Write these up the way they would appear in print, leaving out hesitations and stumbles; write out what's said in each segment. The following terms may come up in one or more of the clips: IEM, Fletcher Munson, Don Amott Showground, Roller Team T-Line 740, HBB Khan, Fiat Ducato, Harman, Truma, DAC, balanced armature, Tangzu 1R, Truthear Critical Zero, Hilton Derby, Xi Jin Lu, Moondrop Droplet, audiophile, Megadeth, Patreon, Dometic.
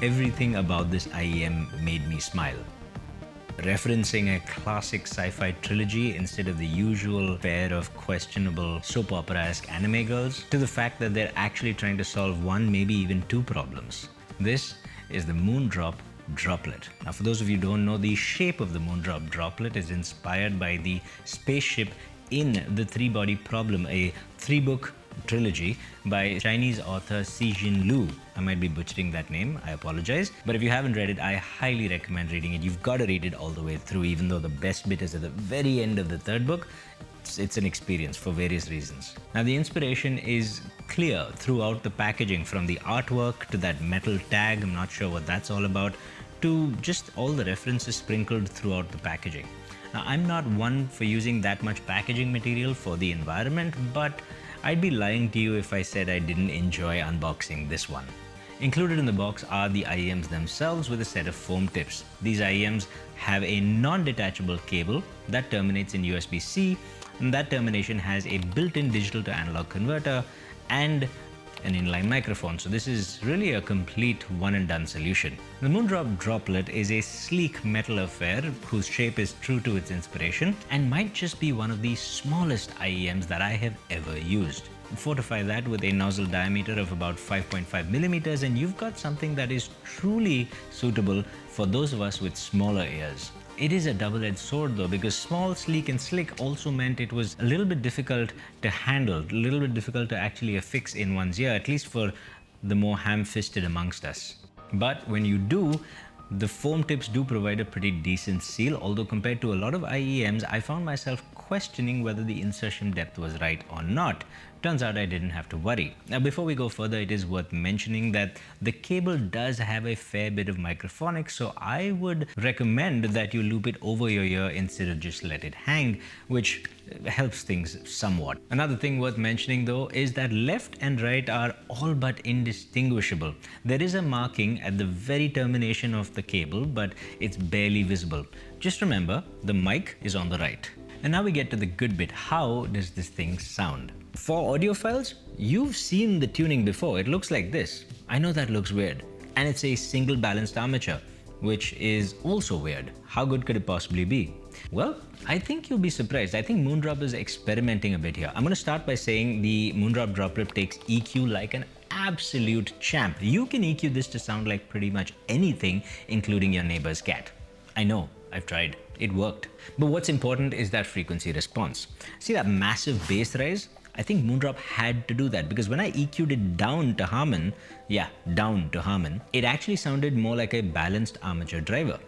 Everything about this IEM made me smile. Referencing a classic sci-fi trilogy instead of the usual pair of questionable soap opera-esque anime girls, to the fact that they're actually trying to solve one, maybe even two problems. This is the Moondrop Droplet. Now, for those of you who don't know, the shape of the Moondrop Droplet is inspired by the spaceship in The Three-Body Problem, a three-book trilogy by Chinese author Xi Jin Lu. I might be butchering that name, I apologize. But if you haven't read it, I highly recommend reading it. You've got to read it all the way through, even though the best bit is at the very end of the third book. It's an experience for various reasons. Now, the inspiration is clear throughout the packaging, from the artwork to that metal tag, I'm not sure what that's all about, to just all the references sprinkled throughout the packaging. Now, I'm not one for using that much packaging material for the environment, but I'd be lying to you if I said I didn't enjoy unboxing this one. Included in the box are the IEMs themselves with a set of foam tips. These IEMs have a non-detachable cable that terminates in USB-C, and that termination has a built-in digital to analog converter and an inline microphone, so this is really a complete one-and-done solution. The Moondrop Droplet is a sleek metal affair whose shape is true to its inspiration and might just be one of the smallest IEMs that I have ever used. Fortify that with a nozzle diameter of about 5.5 millimeters, and you've got something that is truly suitable for those of us with smaller ears. It is a double-edged sword though, because small, sleek and slick also meant it was a little bit difficult to handle, a little bit difficult to actually affix in one's ear, at least for the more ham-fisted amongst us. But when you do, the foam tips do provide a pretty decent seal, although compared to a lot of IEMs, I found myself questioning whether the insertion depth was right or not. Turns out I didn't have to worry. Now, before we go further, it is worth mentioning that the cable does have a fair bit of microphonics, so I would recommend that you loop it over your ear instead of just let it hang, which helps things somewhat. Another thing worth mentioning though is that left and right are all but indistinguishable. There is a marking at the very termination of the cable, but it's barely visible. Just remember, the mic is on the right. And now we get to the good bit. How does this thing sound? For audiophiles, you've seen the tuning before. It looks like this. I know that looks weird. And it's a single balanced armature, which is also weird. How good could it possibly be? Well, I think you'll be surprised. I think Moondrop is experimenting a bit here. I'm going to start by saying the Moondrop Droplet takes EQ like an absolute champ. You can EQ this to sound like pretty much anything, including your neighbor's cat. I know, I've tried. It worked. But what's important is that frequency response. See that massive bass rise? I think Moondrop had to do that, because when I EQ'd it down to Harman, it actually sounded more like a balanced armature driver.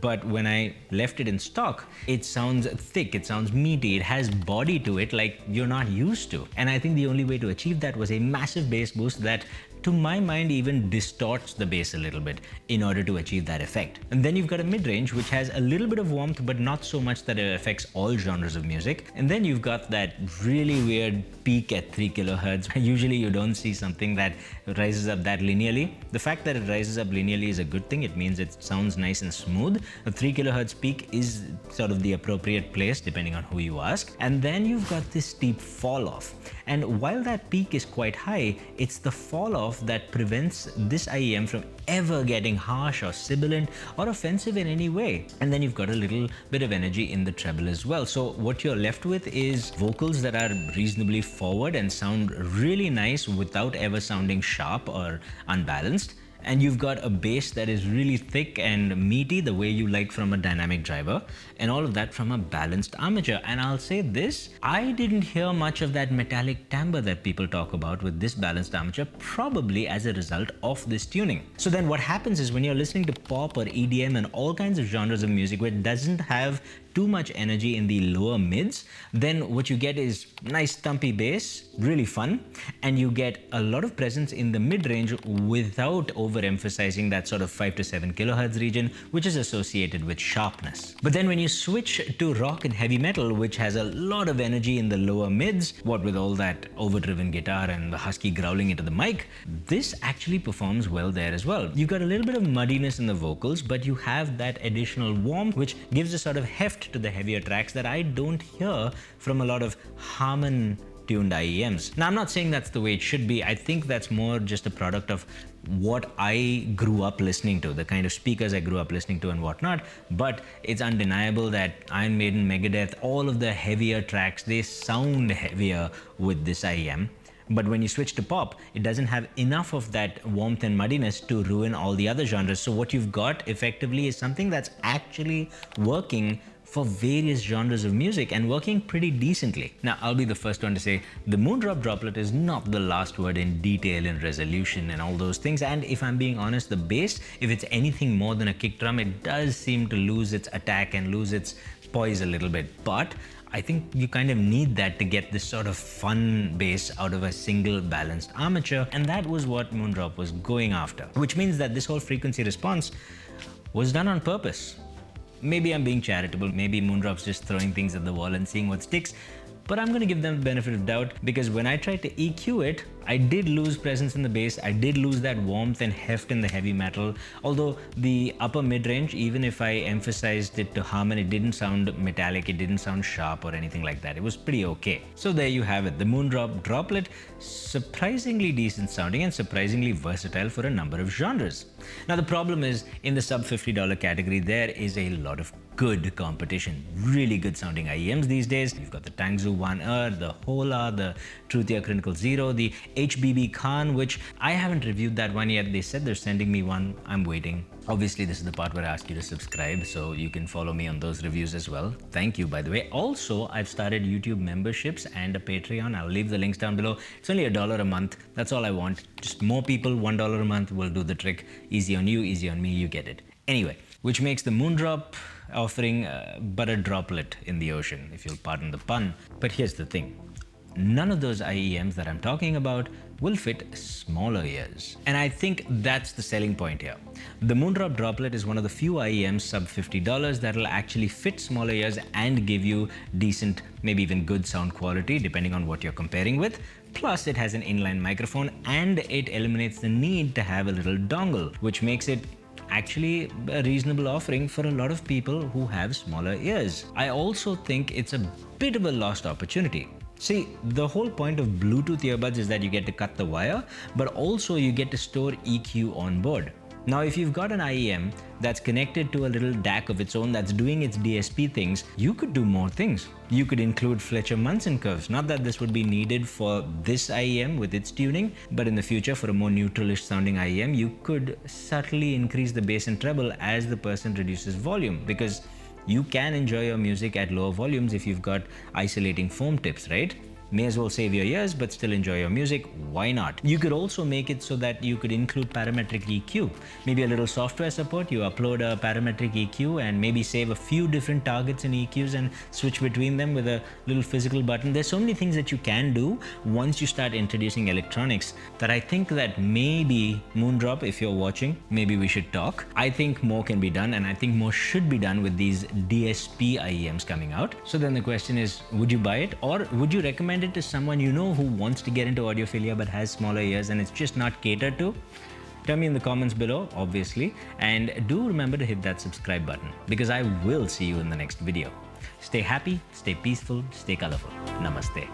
But when I left it in stock, it sounds thick, it sounds meaty, it has body to it like you're not used to. And I think the only way to achieve that was a massive bass boost that, to my mind, even distorts the bass a little bit in order to achieve that effect. And then you've got a mid-range which has a little bit of warmth, but not so much that it affects all genres of music. And then you've got that really weird peak at 3 kHz. Usually you don't see something that rises up that linearly. The fact that it rises up linearly is a good thing. It means it sounds nice and smooth. A 3 kHz peak is sort of the appropriate place depending on who you ask. And then you've got this steep fall off. And while that peak is quite high, it's the fall off that prevents this IEM from ever getting harsh or sibilant or offensive in any way. And then you've got a little bit of energy in the treble as well. So what you're left with is vocals that are reasonably forward and sound really nice without ever sounding sharp or unbalanced. And you've got a bass that is really thick and meaty the way you like from a dynamic driver, and all of that from a balanced armature. And I'll say this, I didn't hear much of that metallic timbre that people talk about with this balanced armature, probably as a result of this tuning. So then what happens is when you're listening to pop or EDM and all kinds of genres of music where it doesn't have too much energy in the lower mids, then what you get is nice thumpy bass, really fun, and you get a lot of presence in the mid-range without overemphasizing that sort of 5 to 7 kHz region, which is associated with sharpness. But then when you switch to rock and heavy metal, which has a lot of energy in the lower mids, what with all that overdriven guitar and the husky growling into the mic, this actually performs well there as well. You've got a little bit of muddiness in the vocals, but you have that additional warmth, which gives a sort of heft to the heavier tracks that I don't hear from a lot of Harman tuned IEMs. Now, I'm not saying that's the way it should be. I think that's more just a product of what I grew up listening to, the kind of speakers I grew up listening to and whatnot. But it's undeniable that Iron Maiden, Megadeth, all of the heavier tracks, they sound heavier with this IEM. But when you switch to pop, it doesn't have enough of that warmth and muddiness to ruin all the other genres. So what you've got effectively is something that's actually working for various genres of music and working pretty decently. Now, I'll be the first one to say the Moondrop Droplet is not the last word in detail and resolution and all those things. And if I'm being honest, the bass, if it's anything more than a kick drum, it does seem to lose its attack and lose its poise a little bit. But I think you kind of need that to get this sort of fun bass out of a single balanced armature. And that was what Moondrop was going after, which means that this whole frequency response was done on purpose. Maybe I'm being charitable, maybe Moondrop's just throwing things at the wall and seeing what sticks, but I'm gonna give them the benefit of doubt, because when I tried to EQ it, I did lose presence in the bass, I did lose that warmth and heft in the heavy metal, although the upper mid-range, even if I emphasized it to harmon, it didn't sound metallic, it didn't sound sharp or anything like that. It was pretty okay. So there you have it, the Moondrop Droplet, surprisingly decent sounding and surprisingly versatile for a number of genres. Now the problem is, in the sub $50 category, there is a lot of good competition, really good sounding IEMs these days. You've got the Tangzu 1R, the Hola, the Truthear Critical Zero, the HBB Khan, which I haven't reviewed that one yet. They said they're sending me one. I'm waiting. Obviously, this is the part where I ask you to subscribe, so you can follow me on those reviews as well. Thank you, by the way. Also, I've started YouTube memberships and a Patreon. I'll leave the links down below. It's only $1 a month. That's all I want. Just more people, $1 a month will do the trick. Easy on you, easy on me, you get it. Anyway, which makes the Moondrop offering but a droplet in the ocean, if you'll pardon the pun. But here's the thing. None of those IEMs that I'm talking about will fit smaller ears. And I think that's the selling point here. The Moondrop Droplet is one of the few IEMs sub $50 that'll actually fit smaller ears and give you decent, maybe even good sound quality, depending on what you're comparing with. Plus, it has an inline microphone and it eliminates the need to have a little dongle, which makes it actually a reasonable offering for a lot of people who have smaller ears. I also think it's a bit of a lost opportunity. See, the whole point of Bluetooth earbuds is that you get to cut the wire, but also you get to store EQ on board. Now, if you've got an IEM that's connected to a little DAC of its own that's doing its DSP things, you could do more things. You could include Fletcher Munson curves. Not that this would be needed for this IEM with its tuning, but in the future for a more neutralish sounding IEM, you could subtly increase the bass and treble as the person reduces volume, because you can enjoy your music at lower volumes if you've got isolating foam tips, right? May as well save your ears, but still enjoy your music. Why not? You could also make it so that you could include parametric EQ. Maybe a little software support, you upload a parametric EQ and maybe save a few different targets and EQs and switch between them with a little physical button. There's so many things that you can do once you start introducing electronics that I think that maybe Moondrop, if you're watching, maybe we should talk. I think more can be done, and I think more should be done with these DSP IEMs coming out. So then the question is, would you buy it, or would you recommend it to someone you know who wants to get into audiophilia but has smaller ears and it's just not catered to? Tell me in the comments below, obviously, and do remember to hit that subscribe button, because I will see you in the next video. Stay happy, stay peaceful, stay colorful. Namaste.